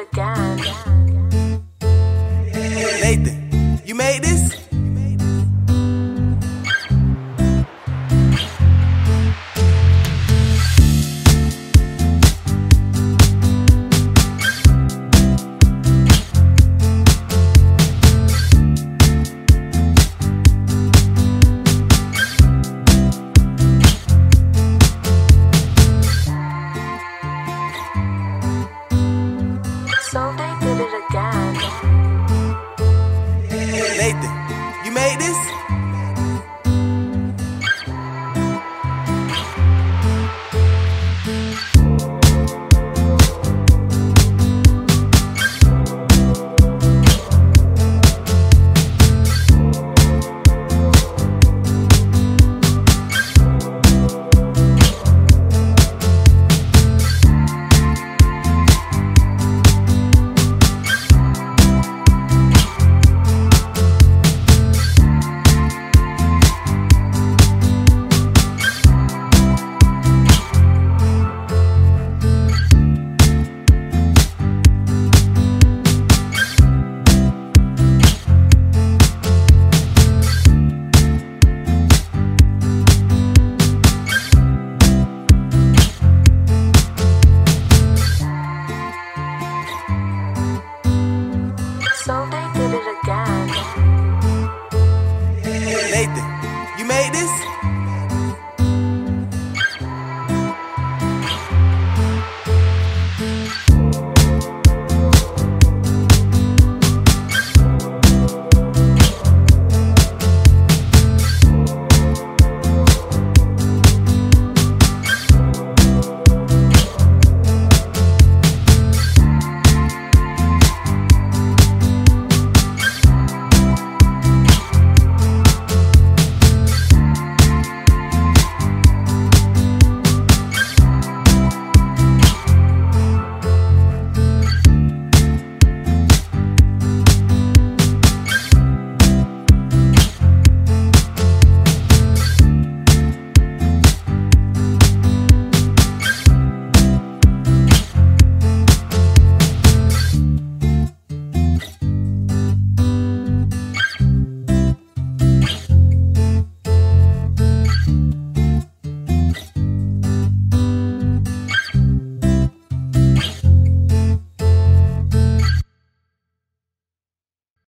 again.